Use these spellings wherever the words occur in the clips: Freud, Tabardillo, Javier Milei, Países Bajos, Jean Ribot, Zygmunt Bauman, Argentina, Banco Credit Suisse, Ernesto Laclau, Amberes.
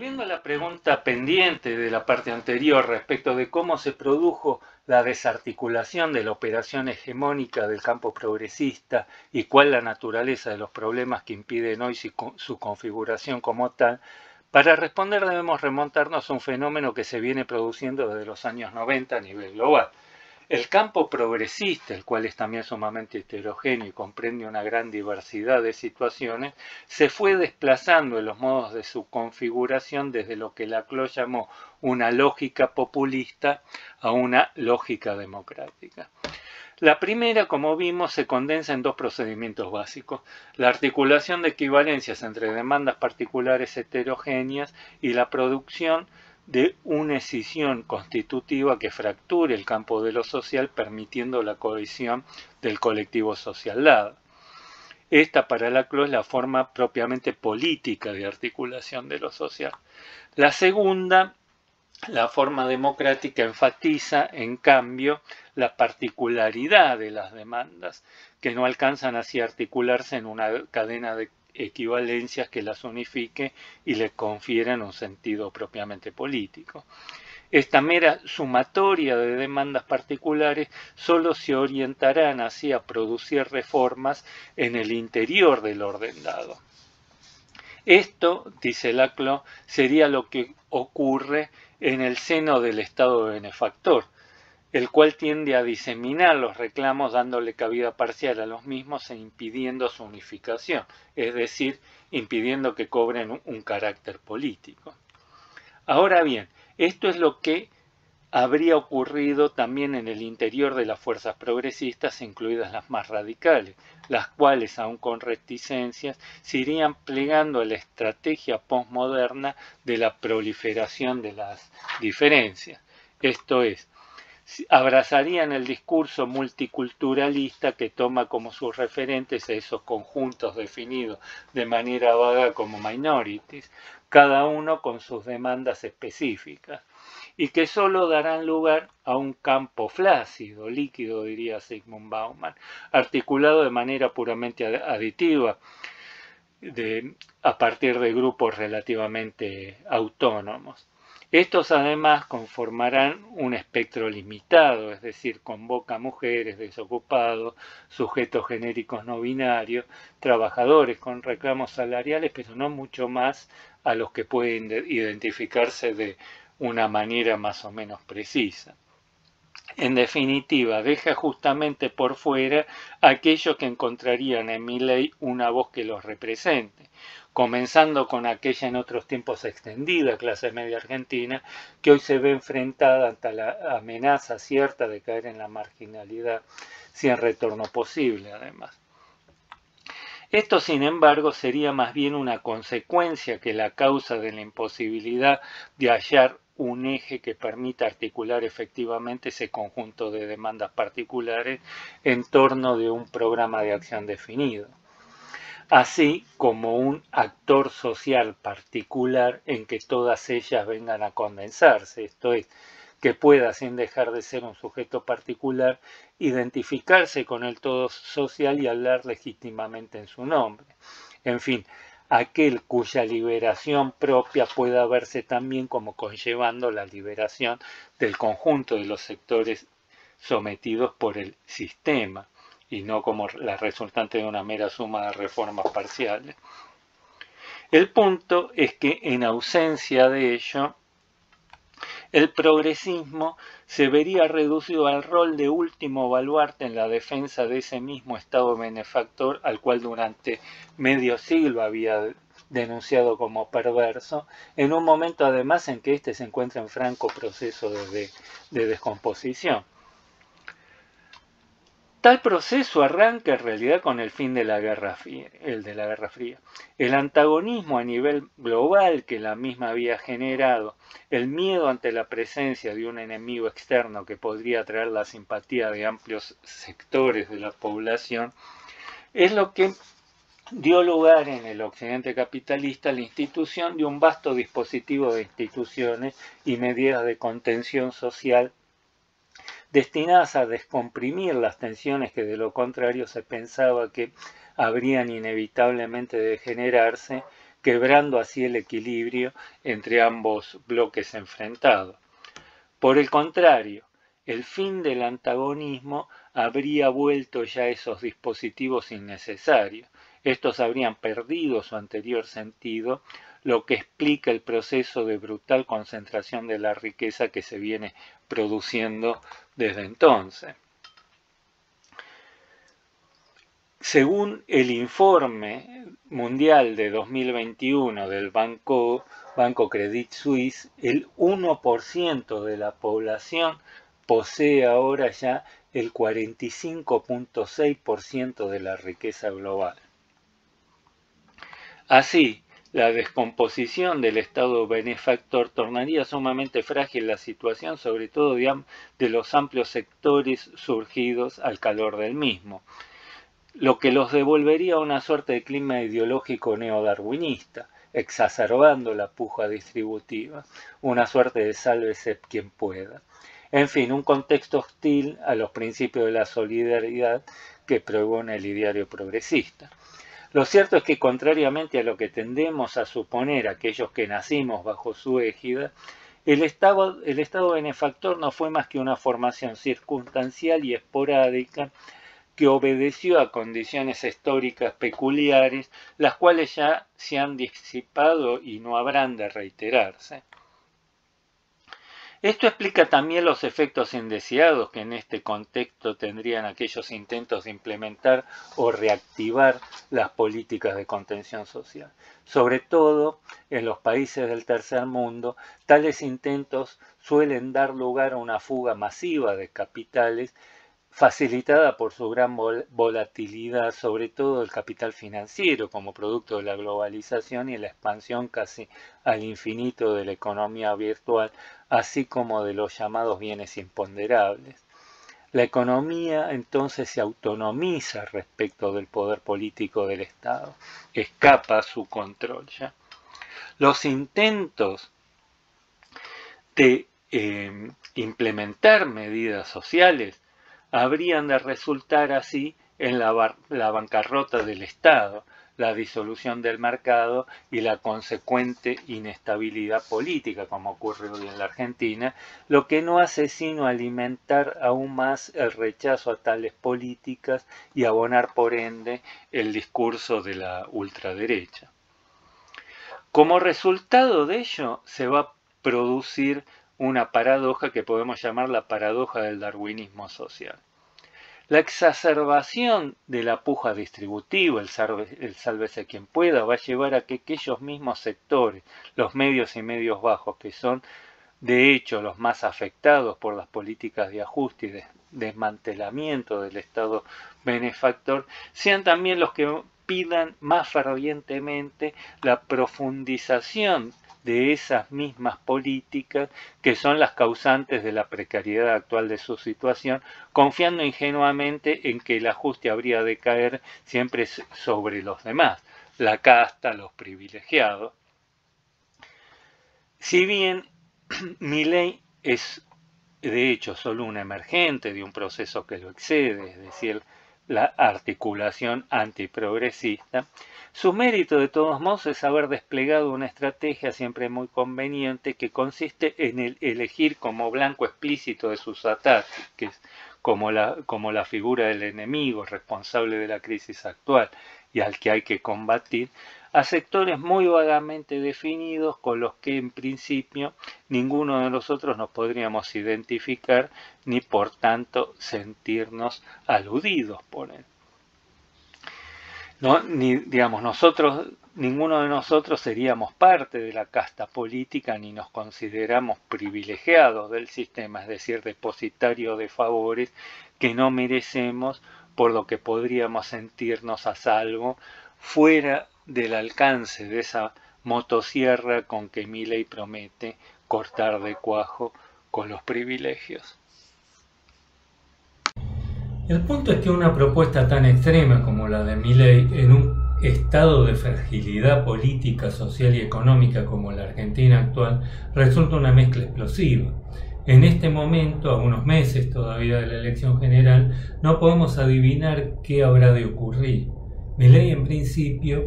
Volviendo a la pregunta pendiente de la parte anterior respecto de cómo se produjo la desarticulación de la operación hegemónica del campo progresista y cuál la naturaleza de los problemas que impiden hoy su configuración como tal, para responder debemos remontarnos a un fenómeno que se viene produciendo desde los años 90 a nivel global. El campo progresista, el cual es también sumamente heterogéneo y comprende una gran diversidad de situaciones, se fue desplazando en los modos de su configuración desde lo que Laclau llamó una lógica populista a una lógica democrática. La primera, como vimos, se condensa en dos procedimientos básicos: la articulación de equivalencias entre demandas particulares heterogéneas y la producción de una escisión constitutiva que fracture el campo de lo social, permitiendo la cohesión del colectivo social dado. Esta, para Laclau, es la forma propiamente política de articulación de lo social. La segunda, la forma democrática, enfatiza, en cambio, la particularidad de las demandas, que no alcanzan así a articularse en una cadena de equivalencias que las unifique y le confieran un sentido propiamente político. Esta mera sumatoria de demandas particulares solo se orientarán así a producir reformas en el interior del orden dado. Esto, dice Laclau, sería lo que ocurre en el seno del Estado benefactor, el cual tiende a diseminar los reclamos dándole cabida parcial a los mismos e impidiendo su unificación, es decir, impidiendo que cobren un carácter político. Ahora bien, esto es lo que habría ocurrido también en el interior de las fuerzas progresistas, incluidas las más radicales, las cuales, aun con reticencias, se irían plegando a la estrategia posmoderna de la proliferación de las diferencias, esto es, abrazarían el discurso multiculturalista que toma como sus referentes a esos conjuntos definidos de manera vaga como minorities, cada uno con sus demandas específicas, y que solo darán lugar a un campo flácido, líquido, diría Zygmunt Bauman, articulado de manera puramente aditiva, a partir de grupos relativamente autónomos. Estos además conformarán un espectro limitado, es decir, convoca a mujeres, desocupados, sujetos genéricos no binarios, trabajadores con reclamos salariales, pero no mucho más a los que pueden identificarse de una manera más o menos precisa. En definitiva, deja justamente por fuera a aquellos que encontrarían en Milei una voz que los represente, comenzando con aquella en otros tiempos extendida clase media argentina que hoy se ve enfrentada ante la amenaza cierta de caer en la marginalidad sin retorno posible, además. Esto, sin embargo, sería más bien una consecuencia que la causa de la imposibilidad de hallar un eje que permita articular efectivamente ese conjunto de demandas particulares en torno de un programa de acción definido, así como un actor social particular en que todas ellas vengan a condensarse, esto es, que pueda, sin dejar de ser un sujeto particular, identificarse con el todo social y hablar legítimamente en su nombre. En fin, aquel cuya liberación propia pueda verse también como conllevando la liberación del conjunto de los sectores sometidos por el sistema, y no como la resultante de una mera suma de reformas parciales. El punto es que, en ausencia de ello, el progresismo se vería reducido al rol de último baluarte en la defensa de ese mismo Estado benefactor al cual durante medio siglo había denunciado como perverso, en un momento además en que éste se encuentra en franco proceso de descomposición. Tal proceso arranca en realidad con el fin de la Guerra Fría, el antagonismo a nivel global que la misma había generado, el miedo ante la presencia de un enemigo externo que podría atraer la simpatía de amplios sectores de la población, es lo que dio lugar en el occidente capitalista a la institución de un vasto dispositivo de instituciones y medidas de contención social destinadas a descomprimir las tensiones que de lo contrario se pensaba que habrían inevitablemente de generarse, quebrando así el equilibrio entre ambos bloques enfrentados. Por el contrario, el fin del antagonismo habría vuelto ya esos dispositivos innecesarios. Estos habrían perdido su anterior sentido, lo que explica el proceso de brutal concentración de la riqueza que se viene produciendo desde entonces. Según el informe mundial de 2021 del Banco Credit Suisse, el 1% de la población posee ahora ya el 45.6% de la riqueza global. Así, la descomposición del Estado benefactor tornaría sumamente frágil la situación, sobre todo de los amplios sectores surgidos al calor del mismo, lo que los devolvería a una suerte de clima ideológico neodarwinista, exacerbando la puja distributiva, una suerte de sálvese quien pueda. En fin, un contexto hostil a los principios de la solidaridad que propone el ideario progresista. Lo cierto es que, contrariamente a lo que tendemos a suponer aquellos que nacimos bajo su égida, el Estado benefactor no fue más que una formación circunstancial y esporádica que obedeció a condiciones históricas peculiares, las cuales ya se han disipado y no habrán de reiterarse. Esto explica también los efectos indeseados que en este contexto tendrían aquellos intentos de implementar o reactivar las políticas de contención social. Sobre todo en los países del tercer mundo, tales intentos suelen dar lugar a una fuga masiva de capitales, facilitada por su gran volatilidad, sobre todo el capital financiero como producto de la globalización y la expansión casi al infinito de la economía virtual, así como de los llamados bienes imponderables. La economía entonces se autonomiza respecto del poder político del Estado, escapa a su control ya. Los intentos de implementar medidas sociales habrían de resultar así en la bancarrota del Estado, la disolución del mercado y la consecuente inestabilidad política, como ocurre hoy en la Argentina, lo que no hace sino alimentar aún más el rechazo a tales políticas y abonar, por ende, el discurso de la ultraderecha. Como resultado de ello, se va a producir una paradoja que podemos llamar la paradoja del darwinismo social. La exacerbación de la puja distributiva, el sálvese quien pueda, va a llevar a que aquellos mismos sectores, los medios y medios bajos, que son de hecho los más afectados por las políticas de ajuste y de desmantelamiento del Estado benefactor, sean también los que pidan más fervientemente la profundización de esas mismas políticas que son las causantes de la precariedad actual de su situación, confiando ingenuamente en que el ajuste habría de caer siempre sobre los demás, la casta, los privilegiados. Si bien Milei es de hecho solo un emergente de un proceso que lo excede, es decir, la articulación antiprogresista, su mérito de todos modos es haber desplegado una estrategia siempre muy conveniente que consiste en elegir como blanco explícito de sus ataques, como la figura del enemigo responsable de la crisis actual y al que hay que combatir, a sectores muy vagamente definidos con los que en principio ninguno de nosotros nos podríamos identificar ni por tanto sentirnos aludidos por él. No, ninguno de nosotros seríamos parte de la casta política ni nos consideramos privilegiados del sistema, es decir, depositarios de favores que no merecemos, por lo que podríamos sentirnos a salvo fuera del alcance de esa motosierra con que Milei promete cortar de cuajo con los privilegios. El punto es que una propuesta tan extrema como la de Milei, en un estado de fragilidad política, social y económica como la Argentina actual, resulta una mezcla explosiva. En este momento, a unos meses todavía de la elección general, no podemos adivinar qué habrá de ocurrir. Milei, en principio,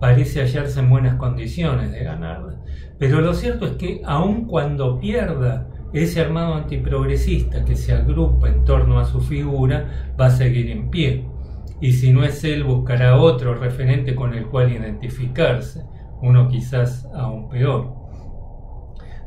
parece hallarse en buenas condiciones de ganarla. Pero lo cierto es que aun cuando pierda, ese armado antiprogresista que se agrupa en torno a su figura va a seguir en pie. Y si no es él, buscará otro referente con el cual identificarse, uno quizás aún peor.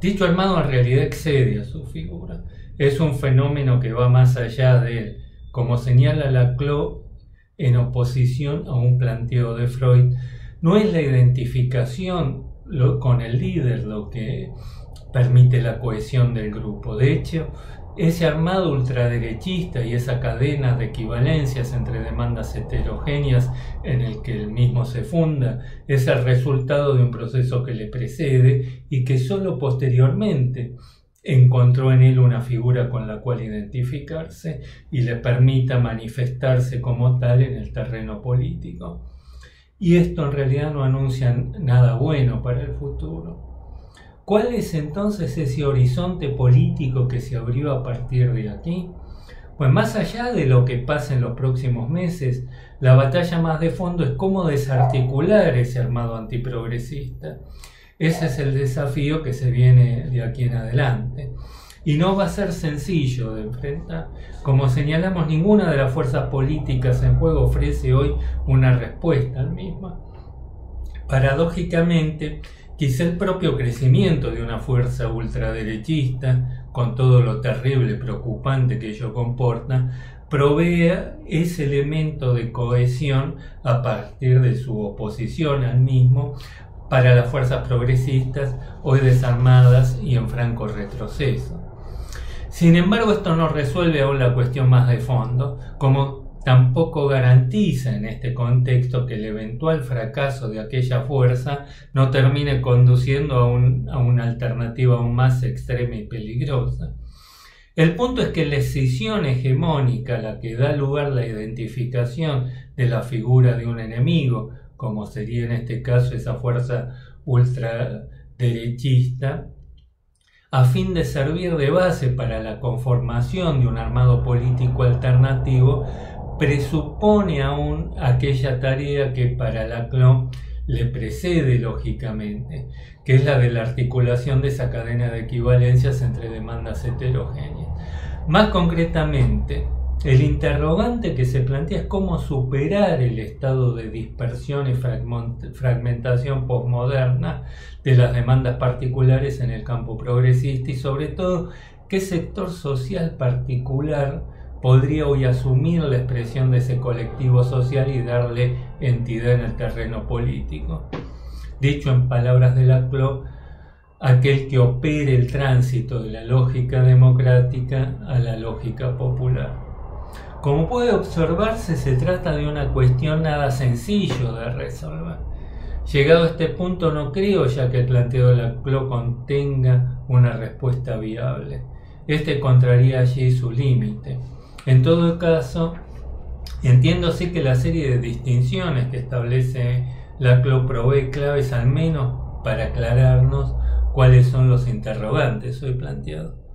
Dicho armado en realidad excede a su figura. Es un fenómeno que va más allá de él, como señala Laclau en oposición a un planteo de Freud. No es la identificación con el líder lo que permite la cohesión del grupo. De hecho, ese armado ultraderechista y esa cadena de equivalencias entre demandas heterogéneas en el que el mismo se funda es el resultado de un proceso que le precede y que solo posteriormente encontró en él una figura con la cual identificarse y le permita manifestarse como tal en el terreno político. Y esto en realidad no anuncia nada bueno para el futuro. ¿Cuál es entonces ese horizonte político que se abrió a partir de aquí? Pues más allá de lo que pasa en los próximos meses, la batalla más de fondo es cómo desarticular ese armado antiprogresista. Ese es el desafío que se viene de aquí en adelante. Y no va a ser sencillo de enfrentar. Como señalamos, ninguna de las fuerzas políticas en juego ofrece hoy una respuesta al mismo. Paradójicamente, quizá el propio crecimiento de una fuerza ultraderechista, con todo lo terrible y preocupante que ello comporta, provea ese elemento de cohesión a partir de su oposición al mismo para las fuerzas progresistas, hoy desarmadas y en franco retroceso. Sin embargo, esto no resuelve aún la cuestión más de fondo, como tampoco garantiza en este contexto que el eventual fracaso de aquella fuerza no termine conduciendo a una alternativa aún más extrema y peligrosa. El punto es que la escisión hegemónica a la que da lugar la identificación de la figura de un enemigo, como sería en este caso esa fuerza ultraderechista, a fin de servir de base para la conformación de un armado político alternativo, presupone aún aquella tarea que para Laclau le precede lógicamente, que es la de la articulación de esa cadena de equivalencias entre demandas heterogéneas. Más concretamente, el interrogante que se plantea es cómo superar el estado de dispersión y fragmentación posmoderna de las demandas particulares en el campo progresista y sobre todo qué sector social particular podría hoy asumir la expresión de ese colectivo social y darle entidad en el terreno político. Dicho en palabras de Laclau, aquel que opere el tránsito de la lógica democrática a la lógica popular. Como puede observarse, se trata de una cuestión nada sencillo de resolver. Llegado a este punto, no creo ya que el planteo de Laclau contenga una respuesta viable. Este encontraría allí su límite. En todo caso, entiendo sí que la serie de distinciones que establece Laclau provee claves al menos para aclararnos cuáles son los interrogantes hoy planteados.